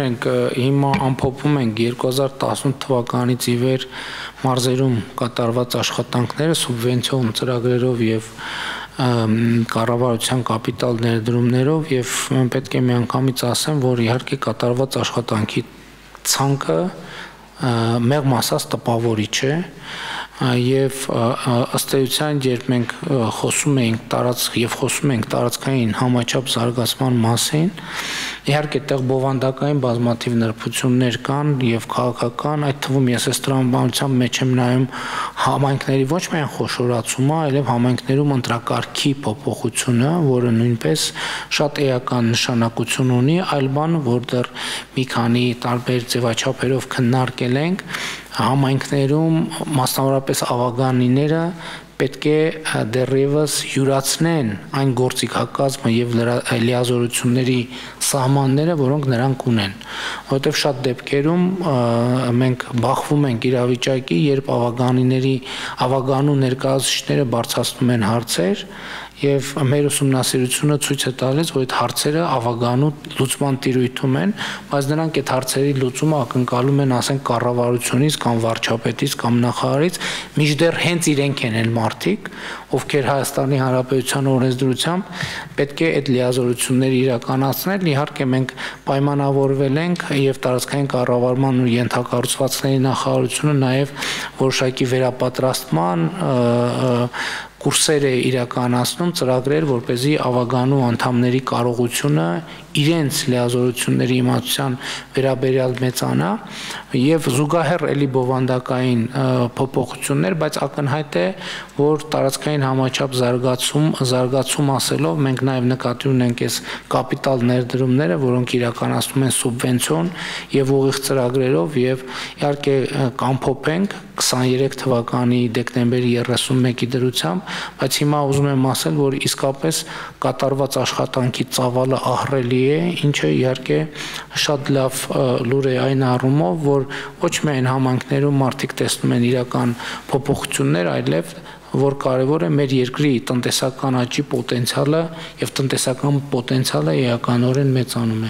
Մենք հիմա ամփոփում ենք 2018 թվականից ի վեր մարզերում կատարված աշխատանքները սուբվենցիոն ծրագրերով եւ կառավարության կապիտալ ներդրումներով եւ պետք է միանգամից ասեմ, որ իհարկե կատարված աշխատանքի ցանկը մեղմ ասած տպավորիչ է եւ ըստ էության երբ մենք խոսում ենք տարածք եւ խոսում ենք տարածքային համաչափ զարգացման մասին իհարկե տեղ բովանդակային բազմաթիվ նրբություններ կան եւ քաղաքական այդ թվում ես այս տրամաբանության մեջ եմ նայում համայնքների ոչ միայն խոշորացումը այլեւ համայնքներում ընտրակարգի փոփոխությունը որը նույնպես շատ էական նշանակություն ունի այլ բան որ դեռ մի քանի տարբեր ձևաչափերով քննարկել ենք համայնքներում մասնավորապես ավագանիները պետք է դեռևս յուրացնեն այն գործիքակազմը եւ լիազորությունների սահմանները, որոնք նրանք ունեն, որտեղ շատ դեպքերում մենք բախվում ենք իրավիճակի, երբ ավագանիների ավագանու ներկայացուցիչները բարձրացնում են հարցեր Եվ մեր ուսումնասիրությունը ցույց է տալիս, որ այդ հարցերը ավագանու լուծման տիրույթում են, բայց նրանք այդ հարցերի լուծումը ակնկալում են, ասենք, կառավարությունից կամ վարչապետից կամ նախարարից, միջդեռ հենց իրենք են այն մարդիկ, ովքեր Հայաստանի Հանրապետության օրենսդրությամբ պետք է այդ լիազորությունները իրականացնեն, իհարկե մենք պայմանավորվել ենք եւ տարածքային կառավարման ու ենթակառուցվածքների նախարարությունը նաեւ որոշակի վերապատրաստման Կուրսերը իրականացնում ծրագրեր, որպեսզի ավագանու անդամների կարողությունը իրենց լիազորությունների իմացության վերաբերյալ մեծանա եւ զուգահեռ էլի բովանդակային փոփոխություններ, բայց ակնհայտ է, որ տարածքային համաչափ զարգացում ասելով մենք նաեւ նկատի ունենք այս կապիտալ ներդրումները, որոնք իրականացնում են սուբվենցիոն եւ ուղիղ ծրագրերով եւ իհարկե կամփոփենք 23 թվականի դեկտեմբերի 31-ի դրությամբ Բայց հիմա ուզում եմ ասել, որ իսկապես կատարված աշխատանքի ծավալը ահռելի է, ինչը իհարկե շատ լավ լուր է այն առումով, որ ոչ միայն համայնքներում մարդիկ տեսնում են իրական փոփոխություններ, այլև որ կարևոր է մեր երկրի տնտեսական աճի պոտենցիալը եւ տնտեսական պոտենցիալը էականորեն մեծանում է